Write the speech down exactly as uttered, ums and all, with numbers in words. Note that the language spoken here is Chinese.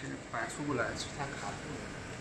现在摆出来，其他卡住了。